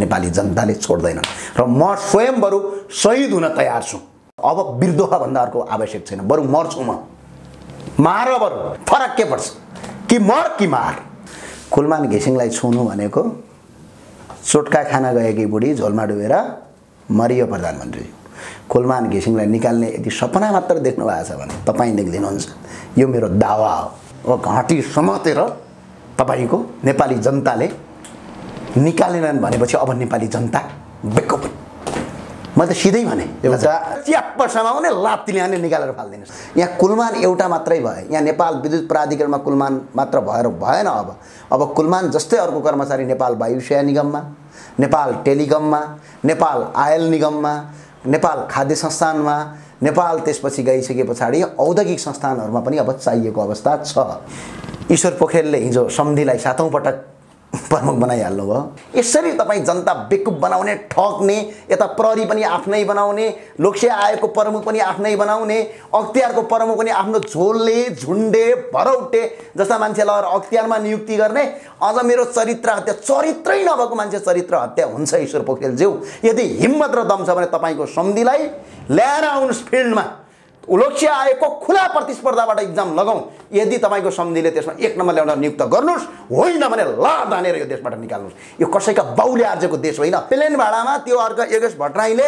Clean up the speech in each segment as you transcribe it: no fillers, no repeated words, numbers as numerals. नेपाली जनताले छोड्दैनन् र म स्वयं बरु शहीद हुन तयार छु। अब बिर्दोह भन्दा अर्को आवश्यक छैन, बरु मर्छु म, मार बरु, फरक के पर्छ, कि मर कि मार। कुलमान घिसिङलाई छुनु भनेको चोटका खाना गएकी बुढी झोलमा डुबेर मरियो प्रधानमन्त्री। कुलमान घिसिङलाई निकाल्ने यदि सपना मात्र देख्नु भएको छ भने तपाईँ निक्लिनुहुन्छ, यो मेरो दावा हो। घाँटी समातेर तपाईको नेपाली जनताले निकालेनन् भनेपछि अब नेपाली जनता बेको पनि। म त सिधै भने एउटा च्याप्प समाउने लात्ती ल्याउने निकालेर फाल्दिनुहोस्। यहाँ कुलमान एउटा मात्रै भयो, यहाँ नेपाल विद्युत प्राधिकरणमा कुलमान मात्र भएर भएन। अब कुलमान जस्तै अर्को कर्मचारी नेपाल वायुसेवा निगममा, नेपाल टेलिकममा, नेपाल आयल निगममा, नेपाल खाद्य संस्थानमा, नेपाल त्यसपछि गइसके पछाडि औद्योगिक संस्थानहरूमा पनि अब चाहिएको अवस्था छ। ईश्वर पोखरेलले हिजो सम्धिलाई 7औं पटक प्रमुख बनाइहाल्नु भयो। यसरी तपाईँ जनता बेकुब बनाउने, ठग्ने, यता प्रहरी पनि आफ्नै बनाउने, लोकसेवा आयोगको प्रमुख पनि आफ्नै बनाउने, अख्तियारको प्रमुख पनि आफ्नो झोलले, झुन्डे, भरौटे जस्ता मान्छे लगाएर अख्तियारमा नियुक्ति गर्ने। अझ मेरो चरित्र हत्या, चरित्रै नभएको मान्छे चरित्र हत्या हुन्छ। ईश्वर पोखरेलज्यू यदि हिम्मत र दम छ भने तपाईँको सम्धिलाई ल्याएर आउनुहोस् फिल्डमा, लोकसेवा आयोगको खुला प्रतिस्पर्धाबाट इक्जाम लगाऊँ। यदि तपाईँको सम्धिले त्यसमा 1 नम्बर ल्याउन नियुक्त गर्नुहोस्, होइन भने ला तानेर यो देशबाट निकाल्नुहोस्। यो कसैका बाउले आर्जेको देश होइन। प्लेन भाडामा त्यो अर्को योगेश भट्टराईले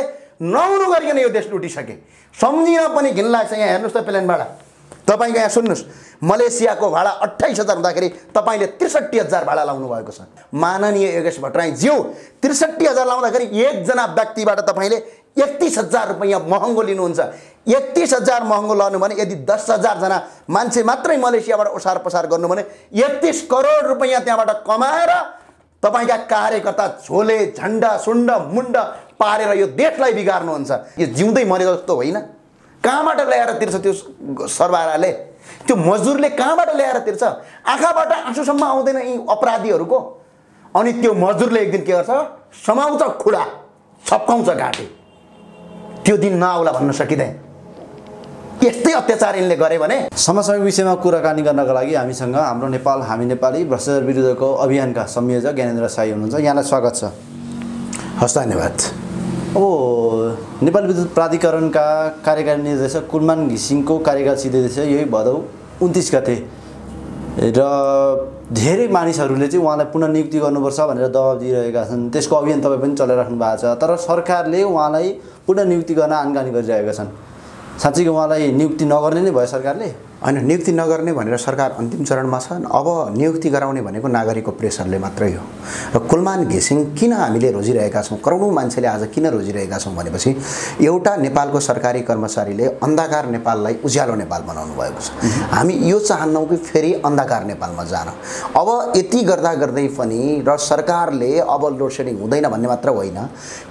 नहुनु गरिकन यो देश लुटिसके, सम्झिन पनि घिन लाग्छ। यहाँ हेर्नुहोस् त, प्लेन भाडा तपाईँको यहाँ सुन्नुहोस्, मलेसियाको भाडा 28,000 हुँदाखेरि तपाईँले 63,000 भाडा लाउनु भएको छ। माननीय योगेश भट्टराईज्यू 63,000 लाउँदाखेरि एकजना व्यक्तिबाट तपाईँले 31,000 रुपैयाँ महँगो लिनुहुन्छ। 31,000 महँगो लानु भने यदि 10,000 जना मान्छे मात्रै मलेसियाबाट ओसार पसार गर्नु भने 31 करोड रुपैयाँ त्यहाँबाट कमाएर तपाईँका कार्यकर्ता झोले, झन्डा, सुण्ड, मुण्ड पारेर यो देशलाई बिगार्नुहुन्छ। यो जिउँदै मरेको जस्तो होइन। कहाँबाट ल्याएर तिर्छ त्यो सर्वहाराले? त्यो मजदुरले कहाँबाट ल्याएर तिर्छ? आँखाबाट आँसुसम्म आउँदैन यी अपराधीहरूको। अनि त्यो मजदुरले एक दिन के गर्छ? समाउँछ खुडा, छप्काउँछ घाँटी। त्यो दिन नआउला भन्न सकिँदैन। यस्तै अत्याचार यिनले गरे भने। समसामयिक विषयमा कुराकानी गर्नका लागि हामीसँग हाम्रो नेपाल हामी नेपाली भ्रष्टाचार विरुद्धको अभियानका संयोजक ज्ञानेन्द्र शाही हुनुहुन्छ। यहाँलाई स्वागत छ। हस्, धन्यवाद। अब नेपाल विद्युत प्राधिकरणका कार्यकारी निर्देशक कुलमान घिसिङको कार्यकाल सिद्धिँदैछ यही भदौ 29 गते, र धेरै मानिसहरूले चाहिँ उहाँलाई पुनर्नियुक्ति गर्नुपर्छ भनेर दबाब दिइरहेका छन्। त्यसको अभियान तपाईँ पनि चलाइराख्नु भएको छ, तर सरकारले उहाँलाई पुनर्नियुक्ति गर्न आनकानी गरिरहेका छन्। साँच्चीको उहाँलाई नियुक्ति नगर्ने नै भयो सरकारले? होइन, नियुक्ति नगर्ने भनेर सरकार अन्तिम चरणमा छ। अब नियुक्ति गराउने भनेको नागरिकको प्रेसरले मात्रै हो। र कुलमान घिसिङ किन हामीले रोजिरहेका छौँ, करोडौँ मान्छेले आज किन रोजिरहेका छौँ भनेपछि एउटा नेपालको सरकारी कर्मचारीले अन्धकार नेपाललाई उज्यालो नेपाल बनाउनु भएको छ। हामी यो चाहन्नौँ कि फेरि अन्धकार नेपालमा जान। अब यति गर्दा गर्दै पनि र सरकारले अब लोड सेडिङ हुँदैन भन्ने मात्र होइन,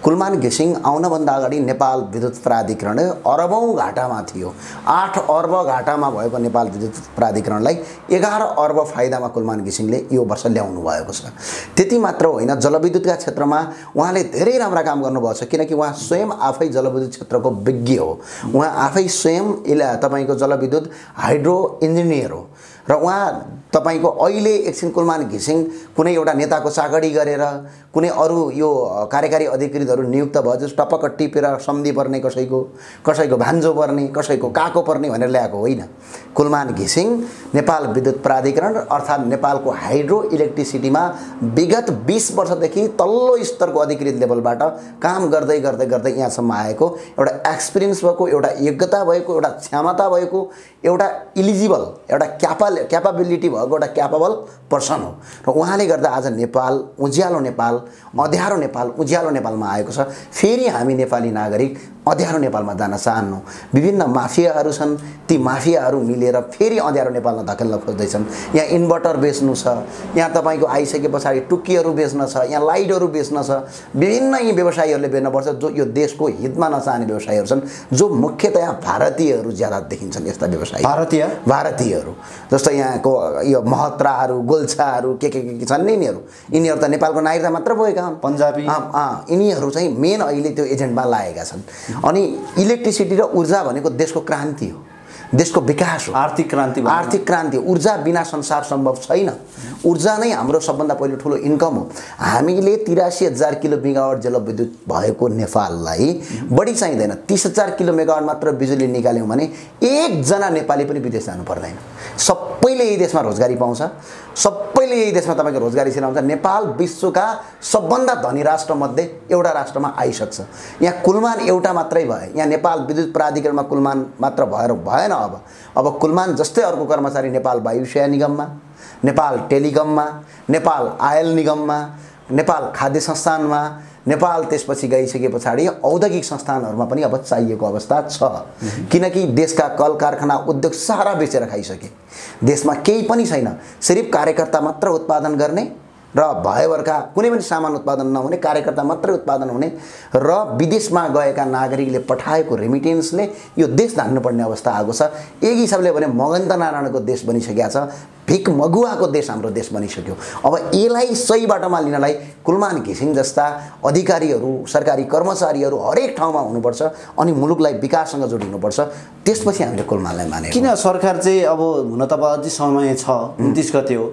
कुलमान घिसिङ आउनभन्दा अगाडि नेपाल विद्युत प्राधिकरण अरबौँ घाटामा थियो। 8 अर्ब घाटामा भएको नेपाल विद्युत प्राधिकरणलाई 11 अर्ब फाइदामा कुलमान घिसिङले यो वर्ष ल्याउनु भएको छ। त्यति मात्र होइन, जलविद्युतका क्षेत्रमा उहाँले धेरै राम्रा काम गर्नुभएको छ, किनकि उहाँ स्वयं आफै जलविद्युत क्षेत्रको विज्ञ हो। उहाँ आफै स्वयं तपाईँको जलविद्युत हाइड्रो इन्जिनियर हो। र उहाँ तपाईँको अहिले एकछिन कुलमान घिसिङ कुनै एउटा नेताको चाकडी गरेर, कुनै अरू यो कार्यकारी अधिकृतहरू नियुक्त भयो जस टपक्क टिपेर सम्धि पर्ने, कसैको भान्जो पर्ने, कसैको काको पर्ने भनेर ल्याएको होइन। कुलमान घिसिङ नेपाल विद्युत प्राधिकरण अर्थात् नेपालको हाइड्रो इलेक्ट्रिसिटीमा विगत 20 वर्षदेखि तल्लो स्तरको अधिकृत लेभलबाट काम गर्दै गर्दै गर्दै यहाँसम्म आएको एउटा एक्सपिरियन्स भएको, एउटा योग्यता भएको, एउटा क्षमता भएको, एउटा इलिजिबल, एउटा क्यापाबिलिटी भएको एउटा क्यापेबल पर्सन हो। र उहाँले गर्दा आज नेपाल उज्यालो नेपाल, अँध्यारो नेपाल उज्यालो नेपालमा आएको छ। फेरि हामी नेपाली नागरिक अँध्यारो नेपालमा जान चाहन्नौँ। विभिन्न माफियाहरू छन्, ती माफियाहरू मिलेर फेरि अँध्यारो नेपालमा धकेल्न खोज्दैछन्। यहाँ इन्भर्टर बेच्नु छ, यहाँ तपाईँको आइसके पछाडि टुक्कीहरू बेच्न छ, यहाँ लाइटहरू बेच्न छ, विभिन्न यी व्यवसायीहरूले बेच्नुपर्छ जो यो देशको हितमा नचाहने व्यवसायीहरू छन्, जो मुख्यतया भारतीयहरू ज्यादा देखिन्छन्। यस्ता व्यवसायी भारतीयहरू जस्तै यहाँको यो महत्राहरू, गोल्छाहरू, के छन् नि, यिनीहरू यिनीहरू त नेपालको नागरिकता मात्र भएका हुन्, पन्जाबी यिनीहरू चाहिँ मेन अहिले त्यो एजेन्टमा लागेका छन्। अनि इलेक्ट्रिसिटी र ऊर्जा भनेको देशको क्रान्ति हो। देश को विकास हो, आर्थिक क्रांति। ऊर्जा बिना संसार संभव छैन। ऊर्जा नै हाम्रो सबभन्दा पहिलो ठूलो इन्कम हो। हामीले 83,000 किलो मेगावाट जलविद्युत भएको नेपाललाई बढी चाहिँदैन, 30,000 किलो मेगावाट मात्र बिजुली निकाल्यौं भने एक जना नेपाली पनि विदेश जानु पर्दैन। सबैले यही देशमा रोजगारी पाउँछ, सबैले यही देशमा तपाईको रोजगारी सिराउँछ। नेपाल विश्वका सबभन्दा धनी राष्ट्र मध्ये एउटा राष्ट्रमा आइसक्छ। यहाँ कुलमान एउटा मात्रै भए, यहाँ नेपाल विद्युत प्राधिकरणमा कुलमान मात्र भएर भएन। अब कुलमान जस्ते अर्को कर्मचारी नेपाल वायुसेवा निगममा, नेपाल टेलिकममा, नेपाल आयल निगममा, नेपाल खाद्य संस्थानमा, नेपाल त्यसपछि गइसके पछाडी औद्योगिक संस्थानहरुमा पनि अब चाहिएको अवस्था छ। किनकि देशका कल कारखाना उद्योग सारा बेचेर खाइसके, देशमा केही पनि छैन। सिर्फ कार्यकर्ता मात्र उत्पादन गर्ने र भएवरका कुनै पनि सामान उत्पादन नहुने, कार्यकर्ता मात्रै उत्पादन हुने र विदेशमा गएका नागरिकले पठाएको रेमिटेन्सले यो देश धान्नुपर्ने अवस्था आएको छ। एक हिसाबले भने मगन्त नारायणको देश बनिसकेको छ, भिख मगुवाको देश हाम्रो देश बनिसक्यो। अब यसलाई सही बाटोमा लिनलाई कुलमान घिसिङ जस्ता अधिकारीहरू, सरकारी कर्मचारीहरू हरेक ठाउँमा हुनुपर्छ अनि मुलुकलाई विकाससँग जोडिनुपर्छ। त्यसपछि हामीले कुलमानलाई मानेको किन सरकार चाहिँ अब हुन त अब अझै समय छ, 29 गते हो,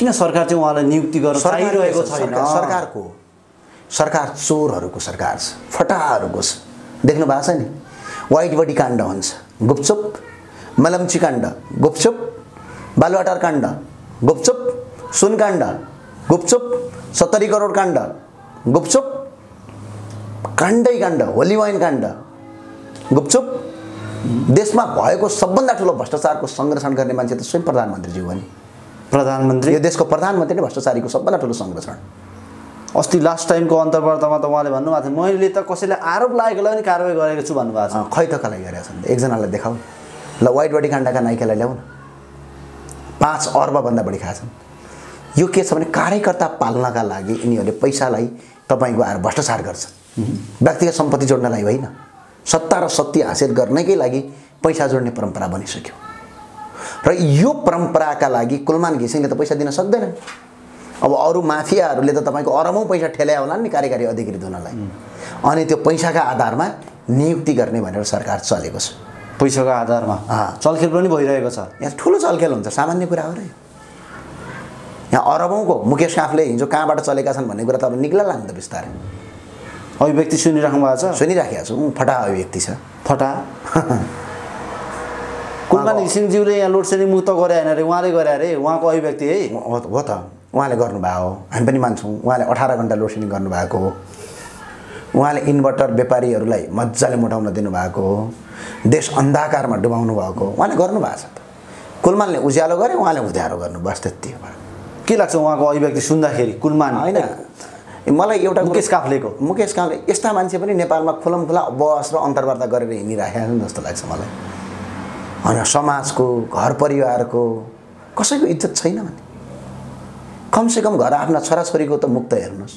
किन सरकार चाहिँ उहाँलाई नियुक्ति गर्न चाहिरहेको छैन? सरकार चोरहरूको सरकार छ, फटाहरूको छ। देख्नु भएको छ नि, वाइट बडी काण्ड हुन्छ गुपचुप, मलम्ची काण्ड गुपचुप, बालुवाटार काण्ड गुपचुप, सुन काण्ड गुपचुप, 70 करोड काण्ड गुपचुप, काण्डै काण्ड, होली वाइन काण्ड गुपचुप। देशमा भएको सबभन्दा ठुलो भ्रष्टाचारको संरक्षण गर्ने मान्छे त स्वयं प्रधानमन्त्रीज्यू हो नि। प्रधानमन्त्री, यो देशको प्रधानमन्त्री नै भ्रष्टाचारीको सबभन्दा ठुलो संरक्षण। अस्ति लास्ट टाइमको अन्तर्वार्तामा त उहाँले भन्नुभएको थियो मैले त कसैलाई आरोप लागेकोलाई पनि कारवाही गरेको छु भन्नुभएको छ। खै त कसलाई गरेका छन्? एकजनालाई देखाऊ ल, वाइट बडी काण्डका नायिकालाई ल्याउन, 5 अर्बभन्दा बढी खान्छन्। यो के छ भने कार्यकर्ता पाल्नका लागि यिनीहरूले पैसालाई तपाईँको आएर भ्रष्टाचार गर्छन्, व्यक्तिगत सम्पत्ति जोड्नलाई होइन, सत्ता र शक्ति हासिल गर्नकै लागि पैसा जोड्ने परम्परा बनिसक्यो। र यो परम्पराका लागि कुलमान घिसिङले त पैसा दिन सक्दैन। अब अरू माफियाहरूले त तपाईँको अरबौं पैसा ठेल्याए होला नि कार्यकारी अधिकारी हुनलाई, अनि त्यो पैसाका आधारमा नियुक्ति गर्ने भनेर सरकार चलेको छ। पैसाका आधारमा चलखेल पनि भइरहेको छ। यहाँ ठुलो चलखेल हुन्छ, सामान्य कुरा हो र यहाँ। अरबौंको मुकेश काफले हिजो कहाँबाट चलेका छन् भन्ने कुरा त अब निक्लला नि त बिस्तारै। अभिव्यक्ति सुनिराख्नु भएको छ? सुनिराखेको छु, फटा अभिव्यक्ति छ, फटा। कुलमान घिसिङज्यूले यहाँ लोड सेडिङ मुक्त गरे होइन अरे, उहाँले गरे अरे, उहाँको अभिव्यक्ति है। हो त, उहाँले गर्नुभयो, हामी पनि मान्छौँ। उहाँले 18 घन्टा लोड सेडिङ गर्नुभएको हो, उहाँले इन्भर्टर व्यापारीहरूलाई मजाले मोटाउन दिनुभएको हो, देश अन्धकारमा डुबाउनु भएको उहाँले गर्नुभएको छ। कुलमानले उज्यालो गरे, उहाँले उधारो गर्नु, बस त्यति हो। के लाग्छ उहाँको अभिव्यक्ति सुन्दाखेरि? कुलमान होइन, मलाई एउटा मुकेश काफ्ले यस्ता मान्छे पनि नेपालमा खुलमखुला बहस र अन्तर्वार्ता गरेर हिँडिराखेका छन् जस्तो लाग्छ मलाई। अनि समाजको, घर परिवारको कसैको इज्जत छैन भने कमसेकम घर आफ्ना छोराछोरीको त मुख त हेर्नुहोस्।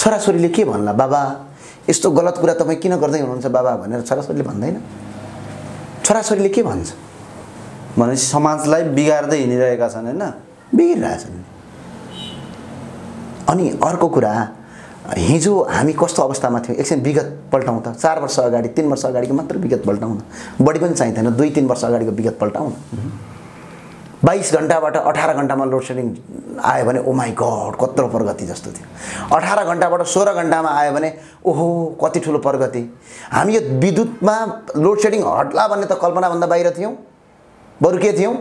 छोराछोरीले के भन्ला, बाबा यस्तो गलत कुरा तपाईँ किन गर्दै हुनुहुन्छ बाबा भनेर छोराछोरीले भन्दैन। छोराछोरीले के भन्छ भनेपछि समाजलाई बिगार्दै हिँडिरहेका छन् होइन, बिगारिरहेछन्। अनि अर्को कुरा, हिजो हामी कस्तो अवस्थामा थियौँ एकछिन विगत पल्टाउँ त। 4 वर्ष अगाडि, 3 वर्ष अगाडिको मात्र विगत पल्टाउँ न, बढी पनि चाहिँदैन, 2-3 वर्ष अगाडिको विगत पल्टाउँ न। 22 घन्टाबाट 18 घन्टामा लोड सेडिङ आयो भने ओ माई गड कत्रो प्रगति जस्तो थियो। 18 घन्टाबाट 16 घन्टामा आयो भने ओहो कति ठुलो प्रगति। हामी यो विद्युतमा लोड सेडिङ हट्ला भन्ने त कल्पनाभन्दा बाहिर थियौँ, बरु के थियौँ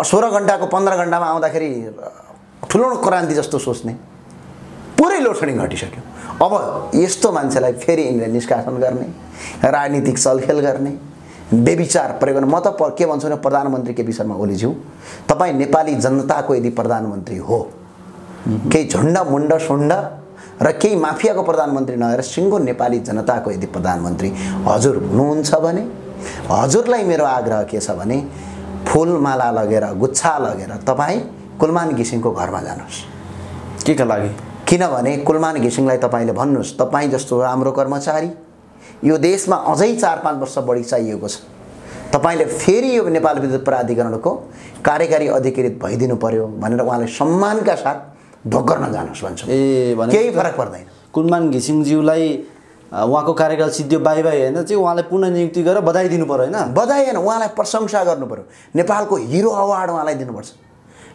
16 घन्टाको 15 घन्टामा आउँदाखेरि ठुलो क्रान्ति जस्तो सोच्ने। पुरै लोड सेडिङ घटिसक्यो। अब यस्तो मान्छेलाई फेरि यिनले निष्कासन गर्ने, राजनीतिक चलखेल गर्ने, बेविचार प्रयोग गर्ने। म त के भन्छु भने प्रधानमन्त्री केपी शर्मा ओलीज्यू, तपाईँ नेपाली जनताको यदि प्रधानमन्त्री हो, केही झुण्ड मुण्ड सुण्ड र केही माफियाको प्रधानमन्त्री नभएर सिङ्गो नेपाली जनताको यदि प्रधानमन्त्री हजुर हुनुहुन्छ भने हजुरलाई मेरो आग्रह के छ भने फुलमाला लगेर, गुच्छा लगेर तपाईँ कुलमान घिसिङको घरमा जानुहोस्। केका लागि? किनभने कुलमान घिसिङलाई तपाईले भन्नुहोस् तपाई जस्तो राम्रो कर्मचारी यो देशमा अझै 4-5 वर्ष बढी चाहिएको छ। तपाईले फेरि यो नेपाल विद्युत प्राधिकरणको कार्यकारी अधिकृत भइदिनु पर्यो भनेर उहाँलाई सम्मानका साथ ढोग गर्न जानुहोस् भन्छु। केही फरक पर्दैन। कुलमान घिसिङज्यूलाई वहाँ को कार्यकाल सिद्धि बाई बाई है वहाँ पुनः नियुक्ति कर बधाई दिनुपर्यो हैन बधाई हैन वहाँ प्रशंसा गर्नुपर्यो नेपालको हिरो अवार्ड वहाँ दिनुपर्छ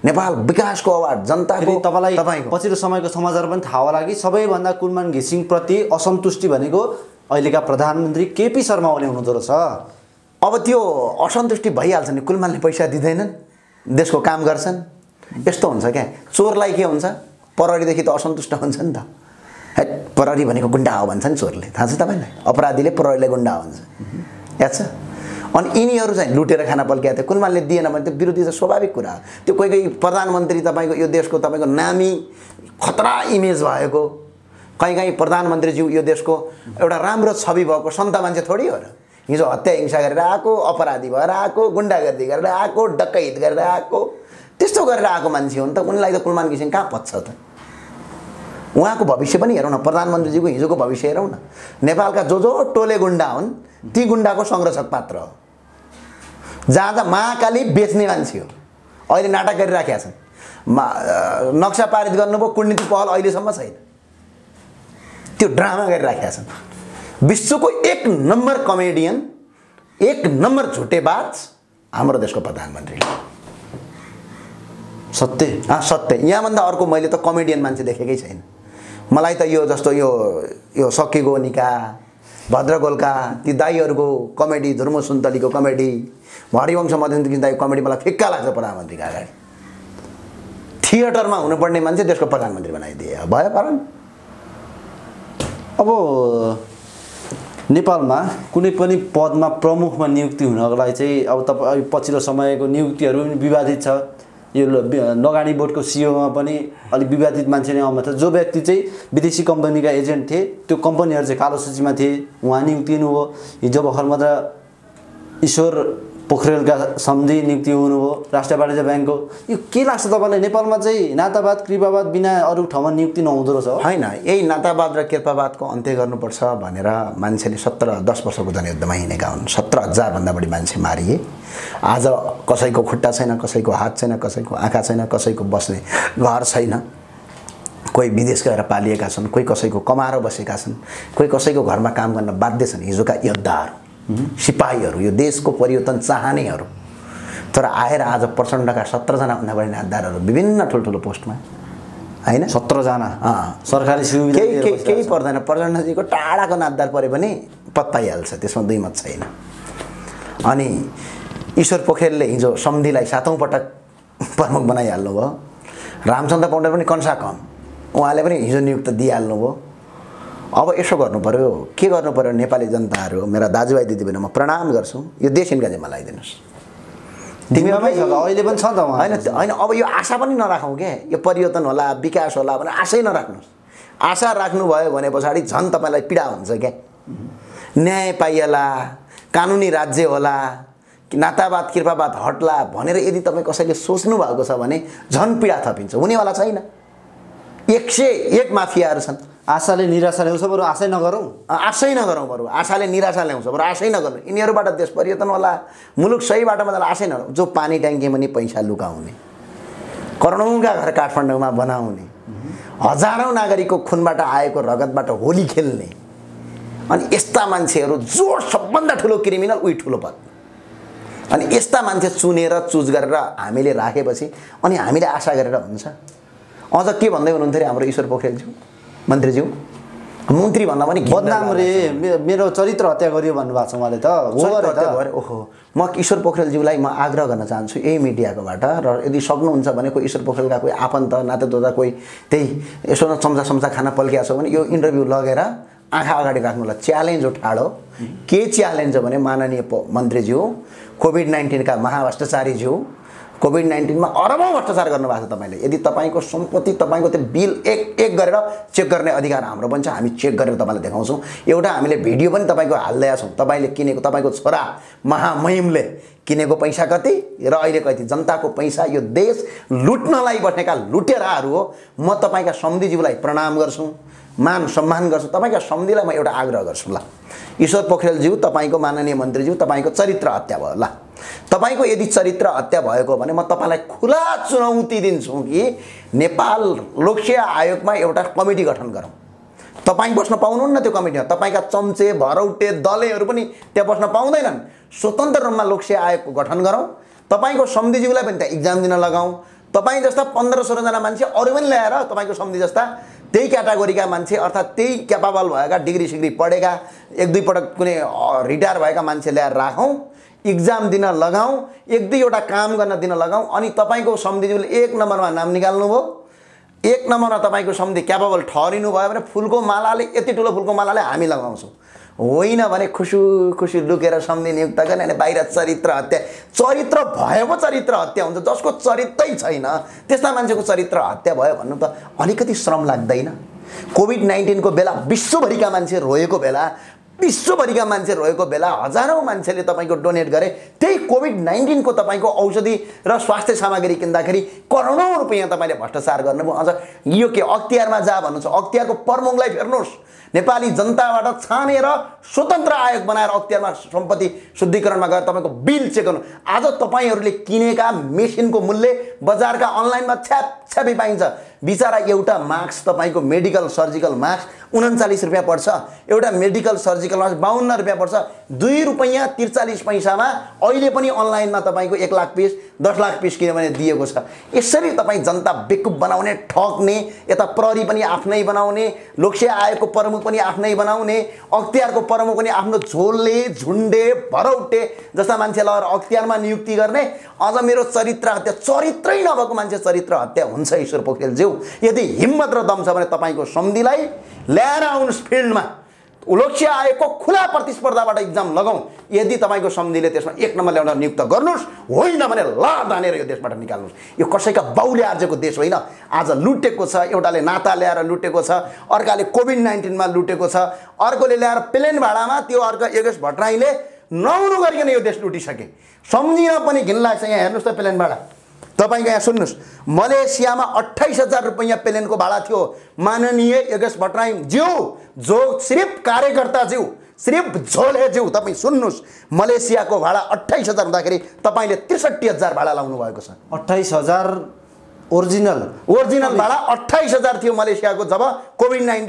नेपाल विकासको अवार्ड जनताको तपाईलाई पछिल्लो समयको समाचार पनि थाहा होला कि सबैभन्दा कुलमान घिसिङ प्रति असन्तुष्टि भनेको अहिलेका प्रधानमन्त्री केपी शर्मा ओली हुनुहुँदो रहेछ। अब त्यो असन्तुष्टि भइहाल्छ नि कुलमानले पैसा दिदैनन् देशको काम गर्छन् यस्तो हुन्छ के चोरलाई के हुन्छ प्रहरीदेखि त असन्तुष्ट हुन्छ नि त प्रहरी भनेको गुण्डा हो भन्छ नि चोरले थाहा छ तपाईलाई अपराधीले प्रहरीलाई गुण्डा भन्छ याद छ। अनि यिनीहरु चाहिँ लुटेर खाना पल्क्याथे कुलमानले दिएन भने त्यो विरोधी चाहिँ स्वाभाविक कुरा हो। त्यो कोही कोही प्रधानमन्त्री तपाईको यो देशको तपाईको नामी खतरा इमेज भएको कहीं कहीं प्रधानमन्त्रीज्यू यो देशको एउटा राम्रो छवि भएको सन्त मान्छे थोड़ी हो र हिजो हत्या हिंसा गरेर आको अपराधी भएर आको गुण्डागर्दी गरेर आको डकैत गरेर आको त्यस्तो गरेर आको मान्छे हो नि त उनलाई त कुलमान घिसिङ कहाँ पच्छ त। उहाँको भविष्य पनि हेरौँ न प्रधानमन्त्रीज्यूको हिजोको भविष्य हेरौँ न नेपालका जो जो टोले गुण्डा हुन् ती गुण्डाको संरक्षक पात्र हो जहाँ महाकाली बेच्ने मान्छे हो अहिले नाटक गरिराखेका छन् नक्सा पारित गर्नुभयो कुटनीति पहल अहिलेसम्म छैन त्यो ड्रामा गरिराखेका छन्। विश्वको एक नम्बर कमेडियन एक नम्बर झुटेबाज हाम्रो देशको प्रधानमन्त्री सत्य सत्य यहाँभन्दा अर्को मैले त कमेडियन मान्छे देखेकै छैन। मलाई त यो जस्तो यो यो सकेको निका भद्रगोलका ती दाईहरूको कमेडी धुर्मो सुन्तलीको कमेडी हरिवंश मध्यन्त्र दाईको कमेडी मलाई फिक्का लाग्छ प्रधानमन्त्रीका अगाडि। थिएटरमा हुनुपर्ने मान्छे देशको प्रधानमन्त्री बनाइदिए भयो परम। अब नेपालमा कुनै पनि पदमा प्रमुखमा नियुक्ति हुनको लागि चाहिँ अब तपाईं पछिल्लो समयको नियुक्तिहरू पनि विवादित छ यो लगानी बोर्डको सीईओमा पनि अलि विवादित मान्छे नै आउनु भएको छ जो व्यक्ति चाहिँ विदेशी कम्पनीका एजेन्ट थिए त्यो कम्पनीहरू चाहिँ कालो सूचीमा थिए उहाँ नियुक्ति हुनुभयो। हिजो भर्खर मात्र ईश्वर पोखरेलका सम्झी नियुक्ति हुनुभयो राष्ट्रिय वाणिज्य ब्याङ्कको। यो के लाग्छ तपाईँलाई नेपालमा चाहिँ नातावाद कृपावाद बिना अरू ठाउँमा नियुक्ति नहुँदो रहेछ होइन यही नातावाद र कृपावादको अन्त्य गर्नुपर्छ भनेर मान्छेले 17-10 वर्षको जनयुद्धमा हिँडेका हुन् 17,000 भन्दा बढी मान्छे मारिए। आज कसैको खुट्टा छैन कसैको हात छैन कसैको आँखा छैन कसैको बस्ने घर छैन कोही विदेश गएर पालिएका छन् कोही कसैको कमाएर बसेका छन् कोही कसैको घरमा काम गर्न बाध्य छन्। हिजोका योद्धाहरू सिपाहीहरू यो देशको परिवर्तन चाहनेहरू तर आएर आज प्रचण्डका 17 जना भन्दा बढी नातदारहरू विभिन्न ठुल्ठुलो पोस्टमा हैन 17 जना सरकारी सुविधा केही पर्दैन प्रचण्डजीको टाढाको नातदार परे पनि पद पाइहाल्छ त्यसमा दुई मत छैन। अनि ईश्वर पोखरेलले हिजो सम्धिलाई 7औं पटक प्रमुख बनाइहाल्नु भयो। रामचन्द्र पौडेल पनि कन्सा कम उहाँले पनि हिजो नियुक्त दिइहाल्नु भयो। अब यसो गर्नुपर्यो के गर्नुपर्यो नेपाली जनताहरू मेरा दाजुभाइ दिदीबहिनी म प्रणाम गर्छु यो देश इनका जिम्मा लगाइदिनुस् तिमीमै छ अहिले पनि छ त हैन अब यो आशा पनि नराखौँ के यो परिवर्तन होला विकास होला भनेर आशै नराख्नुस्। आशा राख्नुभयो भने पछाडि झन् तपाईलाई पीडा हुन्छ के न्याय पाइएला कानुनी राज्य होला नातावाद कृपावाद हट्ला भनेर यदि तपाईं कसैले सोच्नु भएको छ भने झन् पीडा थपिन्छ हुनेवाला छैन। 101 माफियाहरू छन् आशाले निराशा ल्याउँछ बरु आशै नगरौँ बरु आशाले निराशा ल्याउँछ बरु आशै नगरौँ। यिनीहरूबाट देश परिवर्तन होला मुलुक सही बाटोमा जान आशै नगरौँ। जो पानी ट्याङ्कीमा नि पैसा लुकाउने करोडौँका घर काठमाडौँमा बनाउने हजारौँ नागरिकको खुनबाट आएको रगतबाट होली खेल्ने अनि यस्ता मान्छेहरू जो सबभन्दा ठुलो क्रिमिनल उही ठुलो पद अनि यस्ता मान्छे चुनेर चुज गरेर हामीले राखेपछि अनि हामीले आशा गरेर हुन्छ। अझ के भन्दै हुनुहुन्थ्यो रे हाम्रो ईश्वर पोखरेलज्यू मन्त्रीज्यू मन्त्री भन्दा पनि बदनाम रे मेरो चरित्र हत्या गरियो भन्नुभएको छ उहाँले त हो र ओहो। म ईश्वर पोखरेलज्यूलाई म आग्रह गर्न चाहन्छु यही मिडियाकोबाट र यदि सक्नुहुन्छ भने कोही ईश्वर पोखरेलका कोही आफन्त नातेदोजा कोही त्यही यसो न चम्चा चम्चा खाना पल्किएको छ भने यो इन्टरभ्यू लगेर आँखा अगाडि राख्नुलाई च्यालेन्ज हो ठाडो के च्यालेन्ज हो भने माननीय मन्त्रीज्यू कोभिड-19 का महाभ्रष्टाचारीज्यू कोभिड-19 में अरबौं भ्रष्टाचार गर्नुभएको छ तपाईले यदि तपाईको सम्पत्ति तपाईको त्यो बिल एक एक गरेर चेक गर्ने अधिकार हाम्रो पनि छ हामी चेक गरेर तपाईलाई देखाउँछौं। एउटा हामीले भिडियो पनि तपाईको हाल्दै छौं तपाईले किनेको तपाईको छोरा महामहिमले किनेको पैसा कति र अहिले कति जनताको पैसा यो देश लुट्नलाई बसेका लुटेराहरू हो। म तपाईका सम्धिज्यूलाई प्रणाम गर्छु मान सम्मान गर्छु तपाईका सम्धिलाई म एउटा आग्रह गर्छु ल ईश्वर पोखरेलज्यू तपाईको माननीय मन्त्रीज्यू तपाईको चरित्र हत्या भयो ल तपाईको यदि चरित्र हत्या भएको भने म तपाईलाई खुला चुनौती दिन्छु कि नेपाल लोकसेवा आयोगमा एउटा कमिटी गठन गरौँ तपाईं बस्न पाउनुहुन्न त्यो कमिटीमा। तपाईंका चम्चे भरौटे दलहरू पनि त्यहाँ बस्न पाउँदैनन्। स्वतन्त्र रूपमा लोकसेवा आयोगको गठन गरौँ, तपाईंको समितिज्यूलाई पनि त्यहाँ एक्जाम दिन लगाऊ। तपाईं जस्ता 15-16 जना मान्छे अरु पनि ल्याएर तपाईंको समिति जस्ता त्यही क्याटेगोरीका मान्छे अर्थात त्यही क्यापेबल भएका डिग्री सिग्री पढेका 1-2 पटक कुनै रिटायर भएका मान्छे ल्याएर राखौं, एक्जाम दिन लगाऊ, 1-2 वटा काम गर्न दिन लगाऊ। अनि तपाईंको समितिज्यूले 1 नम्बरमा नाम निकाल्नु भो, 1 नम्बरमा तपाईंको समिति क्यापेबल ठहरिनु भयो भने फूलको मालाले यति ठुलो फूलको मालाले हामी लगाउँछौँ। होइन भने खुशी खुशी लुकेर समिति नियुक्त गर्ने अनि बाहिर चरित्र हत्या, चरित्र भएको चरित्र हत्या हुन्छ। जसको चरित्रै छैन त्यस्ता मान्छेको चरित्र हत्या भयो भन्नु त अलिकति श्रम लाग्दैन? कोभिड-19 को बेला विश्वभरिका मान्छे रोएको बेला, विश्वभरिका मान्छे रोएको बेला हजारौं मान्छेले तपाईंको डोनेट गरे। त्यही कोभिड-19 को तपाईंको औषधि र स्वास्थ्य सामग्री किन्दाखेरि करोडौं रुपैयाँ तपाईले भ्रष्टाचार गर्नुभयो। अझ यो के अख्तियारमा जा भन्नुहुन्छ? अख्तियारको प्रमुखलाई फेर्नुहोस्, नेपाली जनताबाट छानेर स्वतन्त्र आयोग बनाएर अख्तियारमा सम्पत्ति शुद्धिकरणमा गएर तपाईको बिल चेक गर्नु। आज तपाईहरुले किनेका मेसिनको मूल्य बजारका अनलाइनमा छ्यापछ्यापी पाइन्छ। बिचारा एउटा मास्क तपाईको मेडिकल सर्जिकल मास्क 39 रुपैयाँ पर्छ, एउटा मेडिकल सर्जिकल मास्क 52 रुपैयाँ पर्छ। 2 रुपैयाँ 43 पैसामा अहिले पनि अनलाइनमा तपाईको 1 लाख पीस 10 लाख पीस किन्यो भने दिएको छ। यसरी तपाई जनता बेकुफ बनाउने, ठग्ने, यता प्रहरी पनि आफ्नै बनाउने, लोकसेवा आयोगको प्रमुख पनि आफ्नै बनाउने, अख्तियारको प्रमुख पनि आफ्नो झोलले झुन्डे भरौटे जस्ता मान्छेलाई अख्तियारमा नियुक्ति गर्ने। अझ मेरो चरित्र हत्या, चरित्रै नभएको मान्छे चरित्र हत्या हुन्छ। ईश्वर पोखरेल ज्यू, यदि हिम्मत र दम छ भने तपाईको समितिलाई ल्याएर आउनुस् फिल्डमा, लोकसेवा आयोगको खुला प्रतिस्पर्धाबाट एक्जाम लगाऊ। यदि तपाईको समितिले त्यसमा 1 नम्बर ल्याउन नियुक्त गर्नुस्, होइन भने ला दानेर यो देशबाट निकाल्नुस्। यो कसैका बाउले आर्जेको देश होइन। आज लुटेको छ, एउटाले नाता ल्याएर लुटेको छ, अर्काले कोभिड-19 मा लुटेको छ, अर्कोले ल्याएर प्लेन भाडामा त्यो अर्को योगेश भट्टराईले नहुनु गरिकन यो देश लुटिसके। सम्झिन पनि घिन लाग्छ। यहाँ हेर्नुस् त प्लेन भाडा, तपाईको यहाँ सुन्नुस्, मलेसियामा 28,000 रुपैयाँ प्लेनको भाडा थियो। माननीय योगेश भट्टराई ज्यू, जो सिर्फ कार्यकर्ता ज्यू, सिर्फ झोले ज्यू, तपाईँ सुन्नुस्, मलेसियाको भाडा 28,000 हुँदाखेरि तपाईँले 63,000 भाडा लाउनु भएको छ। 28,000 ओरिजिनल भाडा 28,000 थियो मलेसियाको। जब कोभिड-19